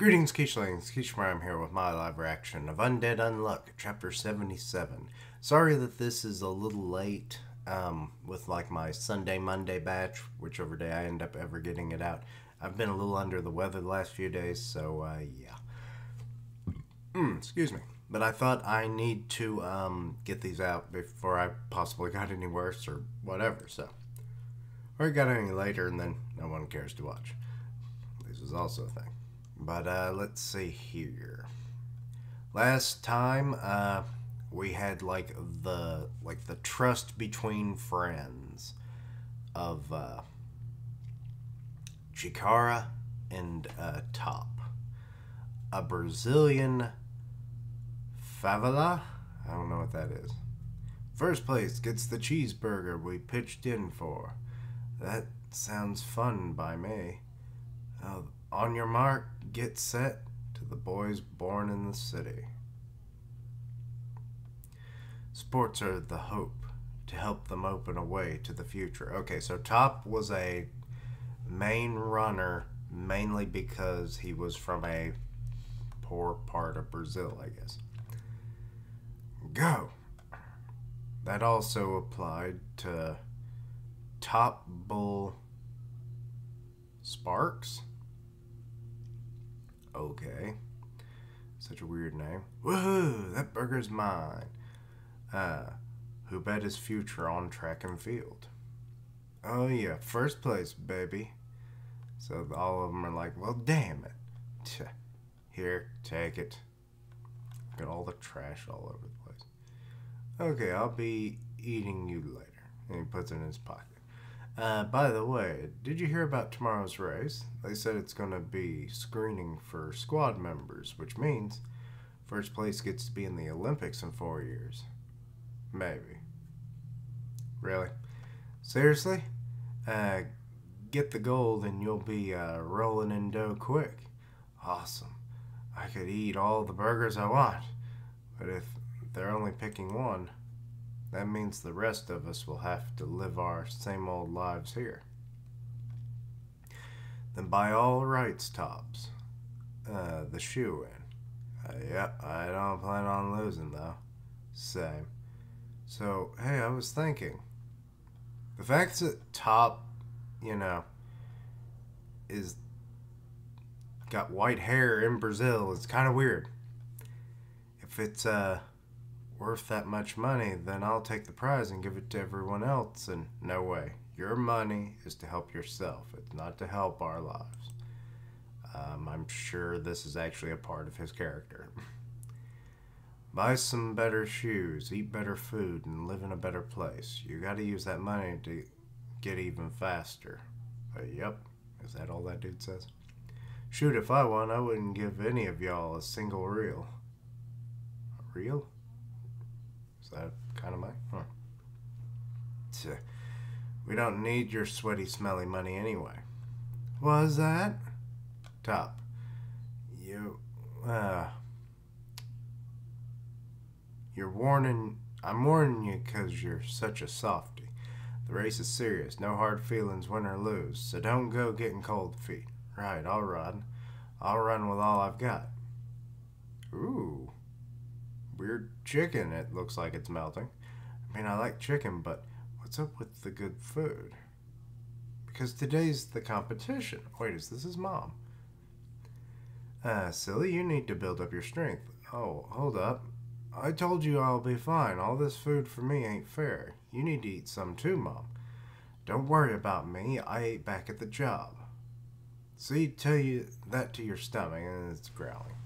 Greetings, Keechlings. Keechmar here with my live reaction of Undead Unluck, Chapter 77. Sorry that this is a little late with like my Sunday, Monday batch, whichever day I end up ever getting it out. I've been a little under the weather the last few days, so yeah. Excuse me. But I thought I need to get these out before I possibly got any worse or whatever, so. Or it got any later and then no one cares to watch. This is also a thing. But let's see here. Last time we had like the trust between friends of Chikara and Top. A Brazilian favela? I don't know what that is. First place gets the cheeseburger we pitched in for. That sounds fun by me. On your mark, get set, to the boys born in the city. Sports are the hope to help them open a way to the future. Okay, so Top was a main runner mainly because he was from a poor part of Brazil, I guess. Go! That also applied to Top Bull Sparks? Okay. Such a weird name. Woohoo! That burger's mine! Who bet his future on track and field? Oh yeah, first place, baby. So all of them are like, well, damn it. Here, take it. Got all the trash all over the place. Okay, I'll be eating you later. And he puts it in his pocket. By the way, did you hear about tomorrow's race? They said it's going to be screening for squad members, which means first place gets to be in the Olympics in 4 years. Maybe. Really? Seriously? Get the gold and you'll be rolling in dough quick. Awesome. I could eat all the burgers I want, but if they're only picking one, that means the rest of us will have to live our same old lives here. Then by all rights, Tops, the shoe in. Yep, I don't plan on losing, though. Same. So, hey, I was thinking. The fact that Top, you know, is got white hair in Brazil is kind of weird. If it's, worth that much money, then I'll take the prize and give it to everyone else. And no way. Your money is to help yourself. It's not to help our lives. I'm sure this is actually a part of his character. Buy some better shoes, eat better food, and live in a better place. You gotta use that money to get even faster. But yep, is that all that dude says? Shoot, if I won, I wouldn't give any of y'all a single reel. A reel? That kind of my We don't need your sweaty, smelly money anyway. Was that Top? You, you're warning. I'm warning you because you're such a softy. The race is serious. No hard feelings, win or lose. So don't go getting cold feet. Right? I'll run. I'll run with all I've got. Ooh. Weird chicken, it looks like it's melting. I mean, I like chicken, but what's up with the good food? Because today's the competition. Wait, is this his mom? Silly, you need to build up your strength. Oh, hold up. I told you I'll be fine. All this food for me ain't fair. You need to eat some too, Mom. Don't worry about me. I ate back at the job. See, tell you that to your stomach, and it's growling.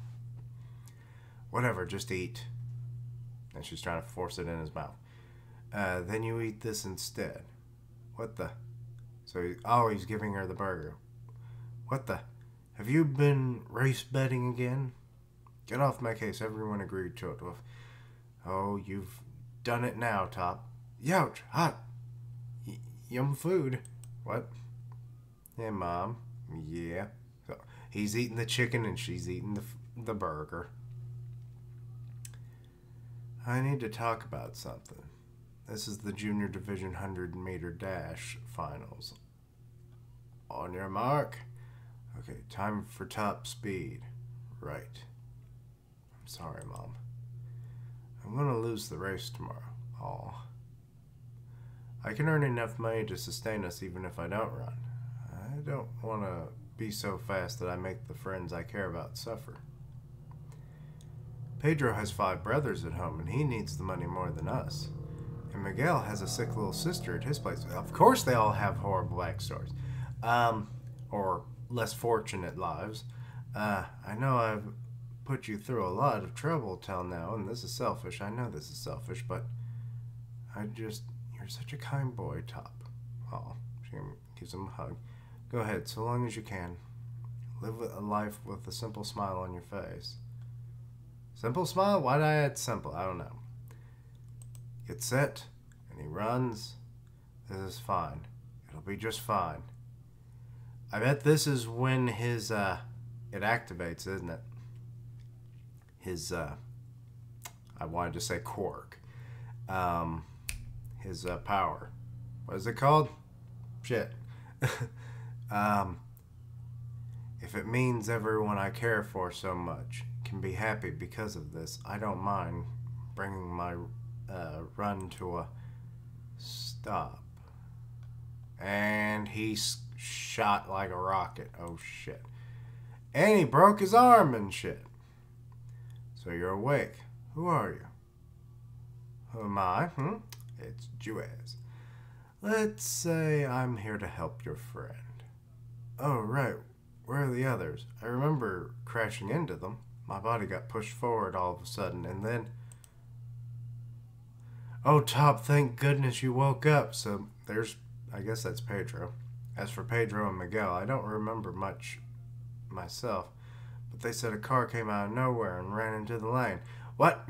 Whatever, just eat. And she's trying to force it in his mouth. Then you eat this instead. What the? So, he's giving her the burger. What the? Have you been race betting again? Get off my case. Everyone agreed to it. Oh, you've done it now, Top. Youch, hot. Yum food. What? Hey, Mom. Yeah. So he's eating the chicken and she's eating the burger. I need to talk about something. This is the Junior Division 100-meter dash finals. On your mark. Okay, time for top speed. right. I'm sorry, Mom. I'm gonna lose the race tomorrow. Aw. I can earn enough money to sustain us even if I don't run. I don't want to be so fast that I make the friends I care about suffer. Pedro has 5 brothers at home, and he needs the money more than us. And Miguel has a sick little sister at his place. Of course they all have horrible backstories. Or less fortunate lives. I know I've put you through a lot of trouble till now, and this is selfish. I know this is selfish, but I just... You're such a kind boy, Top. Oh, she gives him a hug. Go ahead, so long as you can. Live a life with a simple smile on your face. Simple smile? Why did I add simple? I don't know. Get set, and he runs. This is fine. It'll be just fine. I bet this is when his, it activates, isn't it? His, I wanted to say quirk. His, power. What is it called? Shit. If it means everyone I care for so much can be happy because of this, I don't mind bringing my run to a stop. And he shot like a rocket. Oh shit. And he broke his arm and shit. So you're awake. Who are you? Who am I? Hmm? It's Juarez. Let's say I'm here to help your friend. Oh right. Where are the others? I remember crashing into them. My body got pushed forward all of a sudden, and then... Oh, Top, thank goodness you woke up. So there's... I guess that's Pedro. As for Pedro and Miguel, I don't remember much myself, but they said a car came out of nowhere and ran into the lane. What?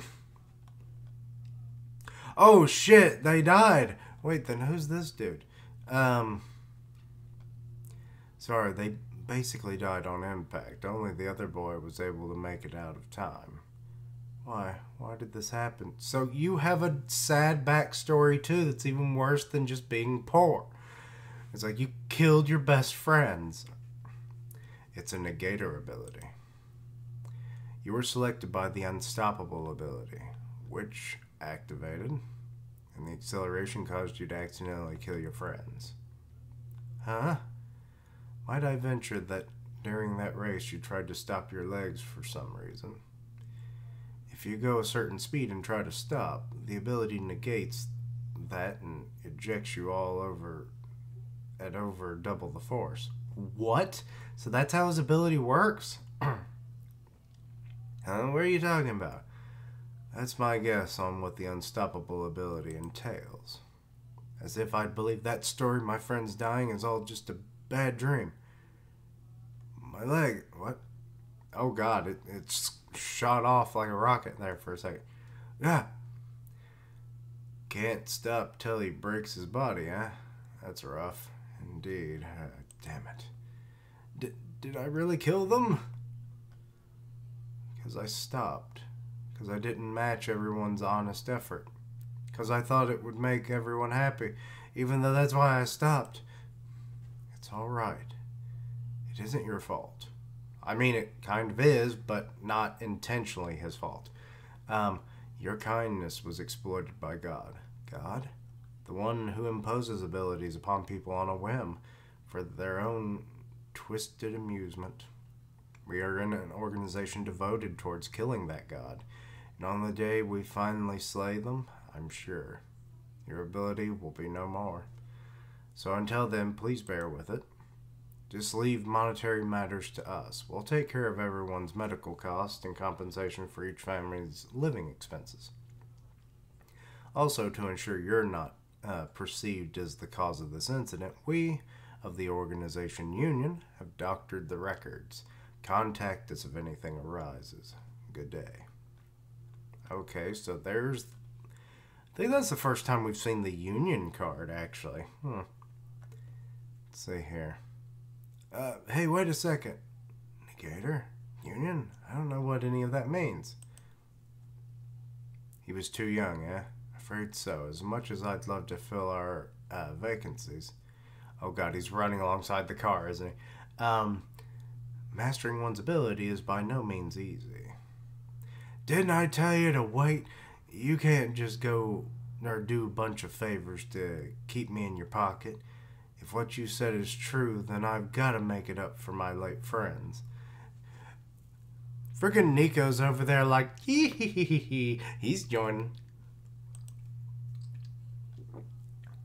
Oh, shit, they died. Wait, then who's this dude? Sorry, they basically died on impact. Only the other boy was able to make it out of time. Why? Why did this happen? So you have a sad backstory too that's even worse than just being poor. It's like you killed your best friends. It's a negator ability. You were selected by the Unstoppable ability, which activated, and the acceleration caused you to accidentally kill your friends. Huh? Might I venture that during that race you tried to stop your legs for some reason. If you go a certain speed and try to stop, the ability negates that and ejects you all over at over double the force. What? So that's how his ability works? Huh? What are you talking about? That's my guess on what the Unstoppable ability entails. As if I'd believe that story my friend's dying is all just a bad dream. My leg, what? Oh god, it's shot off like a rocket there for a second. Ah! Can't stop till he breaks his body, huh? That's rough. Indeed. Damn it. Did I really kill them? Because I stopped. Because I didn't match everyone's honest effort. Because I thought it would make everyone happy, even though that's why I stopped. It's alright. It isn't your fault. I mean, it kind of is, but not intentionally his fault. Your kindness was exploited by God. God? The one who imposes abilities upon people on a whim for their own twisted amusement. We are in an organization devoted towards killing that God, and on the day we finally slay them, I'm sure, your ability will be no more. So until then, please bear with it. Just leave monetary matters to us. We'll take care of everyone's medical costs and compensation for each family's living expenses. Also, to ensure you're not perceived as the cause of this incident, we, of the organization Union, have doctored the records. Contact us if anything arises. Good day. Okay, so there's... I think that's the first time we've seen the Union card, actually. Hmm. Let's see here. Hey, wait a second. Negator? Union? I don't know what any of that means. He was too young, eh? Afraid so. As much as I'd love to fill our vacancies. Oh god, he's running alongside the car, isn't he? Mastering one's ability is by no means easy. Didn't I tell you to wait? You can't just go or do a bunch of favors to keep me in your pocket. If what you said is true, then I've got to make it up for my late friends. Friggin' Nico's over there like, hee hee hee hee hee, he's joining.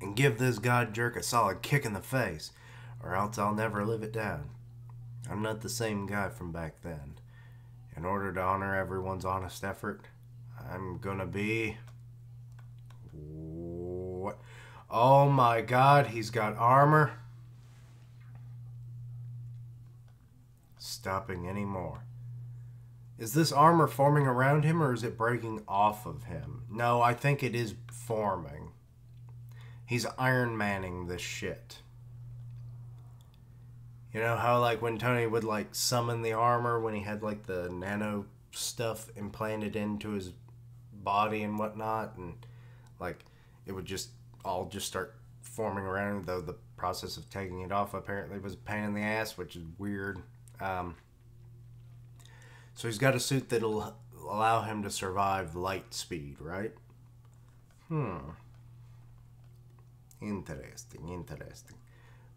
And give this god jerk a solid kick in the face, or else I'll never live it down. I'm not the same guy from back then. In order to honor everyone's honest effort, I'm gonna be... What? Oh my god, he's got armor. Stopping anymore. Is this armor forming around him or is it breaking off of him? No, I think it is forming. He's Iron Manning this shit. You know how like when Tony would like summon the armor when he had like the nano stuff implanted into his body and whatnot, and like it would just all just start forming around, though the process of taking it off apparently was a pain in the ass, which is weird. So he's got a suit that'll allow him to survive light speed, right? Interesting, interesting.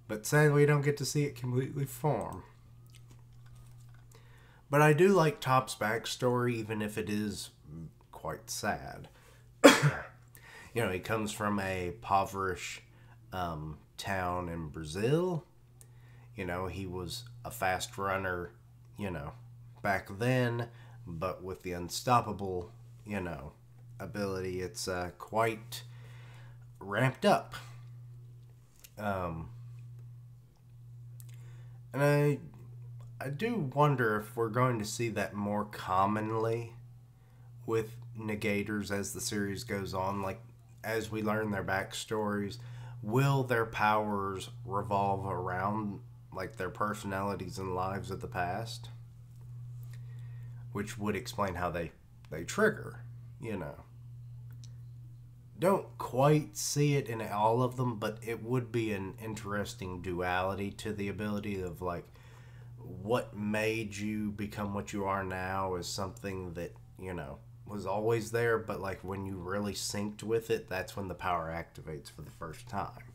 But sadly, we don't get to see it completely form. But I do like Top's backstory, even if it is quite sad. You know, he comes from a impoverished town in Brazil. You know, he was a fast runner, you know, back then, but with the Unstoppable, you know, ability, it's quite ramped up. And I do wonder if we're going to see that more commonly with negators as the series goes on. Like, as we learn their backstories, will their powers revolve around, like, their personalities and lives of the past? Which would explain how they trigger, you know. Don't quite see it in all of them, but it would be an interesting duality to the ability of, like, what made you become what you are now is something that, you know, was always there, but, like, when you really synced with it, that's when the power activates for the first time.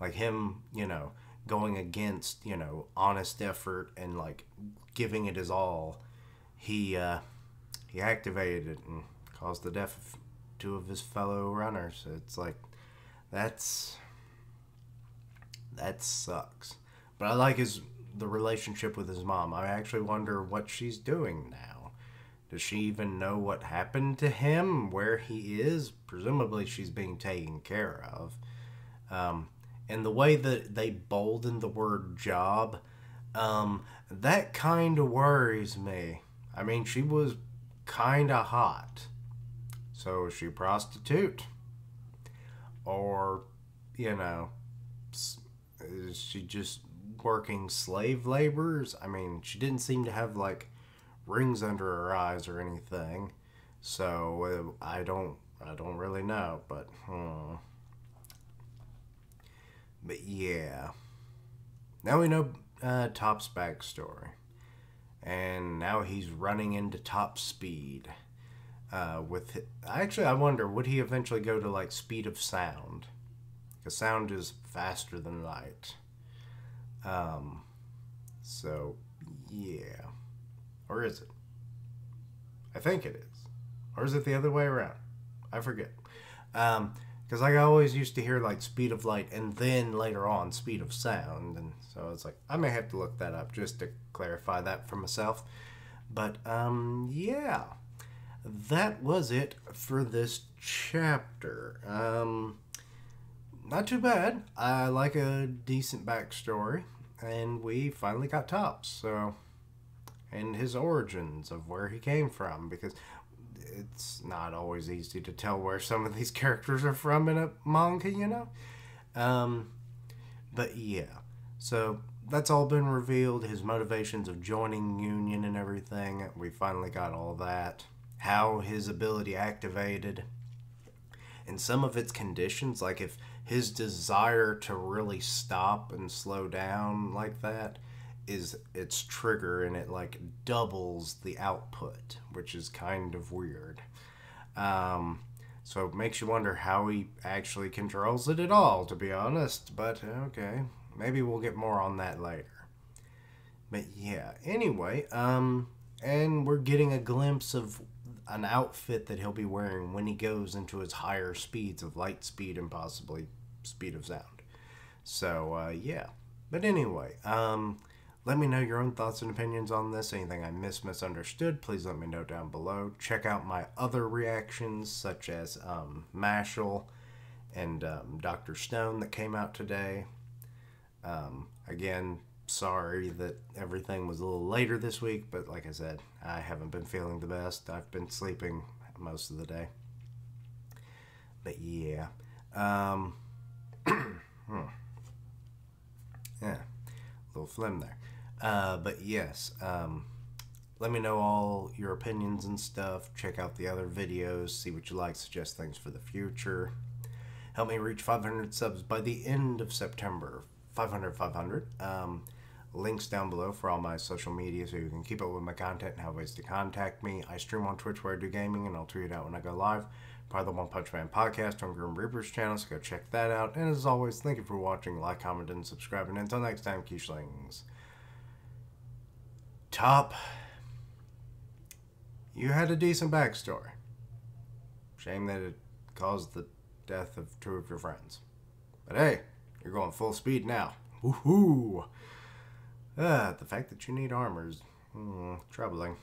Like, him, you know, going against, you know, honest effort and, like, giving it his all. He activated it and caused the death of two of his fellow runners. It's like, that sucks. But I like the relationship with his mom. I actually wonder what she's doing now. Does she even know what happened to him, where he is? Presumably she's being taken care of. And the way that they bolden the word job, that kind of worries me. I mean, she was kind of hot. So is she a prostitute? Or, you know, is she just working slave labors? I mean, she didn't seem to have, like, rings under her eyes or anything. So I don't really know, but, But yeah. Now we know Top's backstory. And now he's running into top speed. Actually, I wonder, would he eventually go to, like, speed of sound? Because sound is faster than light. So, yeah. Or is it? I think it is. Or is it the other way around? I forget. Because I always used to hear, like, speed of light and then later on speed of sound. And so it's like, I may have to look that up just to clarify that for myself. But, yeah. That was it for this chapter. Not too bad. I like a decent backstory. And we finally got Tops. So, and his origins of where he came from. Because... it's not always easy to tell where some of these characters are from in a manga, you know? But yeah, so that's all been revealed, his motivations of joining Union and everything. We finally got all that. How his ability activated. And some of its conditions, like if his desire to really stop and slow down like that is its trigger, and it like doubles the output, which is kind of weird. So it makes you wonder how he actually controls it at all, to be honest, but okay. Maybe we'll get more on that later. But yeah, anyway, and we're getting a glimpse of an outfit that he'll be wearing when he goes into his higher speeds of light speed and possibly speed of sound. So, yeah. But anyway, let me know your own thoughts and opinions on this. Anything I misunderstood, please let me know down below. Check out my other reactions, such as Mashal and Dr. Stone that came out today. Again, sorry that everything was a little later this week, but like I said, I haven't been feeling the best. I've been sleeping most of the day. But yeah. Yeah, a little phlegm there. But yes, let me know all your opinions and stuff. Check out the other videos, see what you like, suggest things for the future. Help me reach 500 subs by the end of September. 500. Links down below for all my social media so you can keep up with my content and have ways to contact me. I stream on Twitch where I do gaming, and I'll tweet out when I go live. Part of the One Punch Man podcast on Grim Reaper's channel, so go check that out. And as always, thank you for watching, like, comment, and subscribe. And until next time, Keishlings. Top, you had a decent backstory. Shame that it caused the death of two of your friends. But hey, you're going full speed now. Woohoo! The fact that you need armor is troubling.